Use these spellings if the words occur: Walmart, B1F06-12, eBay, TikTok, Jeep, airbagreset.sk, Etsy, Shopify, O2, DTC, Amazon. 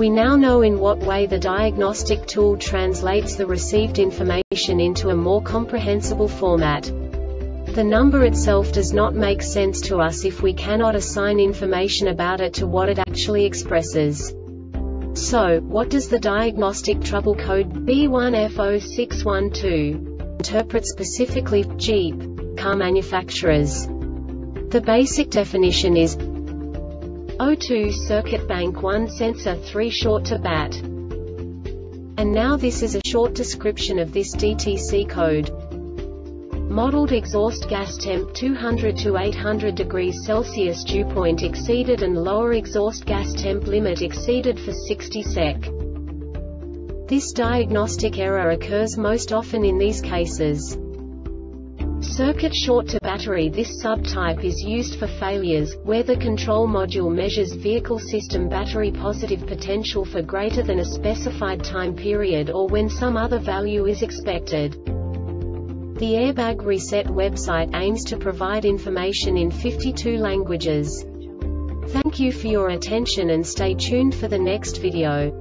We now know in what way the diagnostic tool translates the received information into a more comprehensible format. The number itself does not make sense to us if we cannot assign information about it to what it actually expresses. So, what does the diagnostic trouble code B1F06-12 interpret specifically for Jeep car manufacturers? The basic definition is O2 circuit bank 1 sensor 3 short to bat. And now this is a short description of this DTC code. Modeled exhaust gas temp 200 to 800 degrees Celsius, dew point exceeded and lower exhaust gas temp limit exceeded for 60 sec. This diagnostic error occurs most often in these cases. Circuit short to battery. This subtype is used for failures where the control module measures vehicle system battery positive potential for greater than a specified time period or when some other value is expected. The Airbag Reset website aims to provide information in 52 languages. Thank you for your attention and stay tuned for the next video.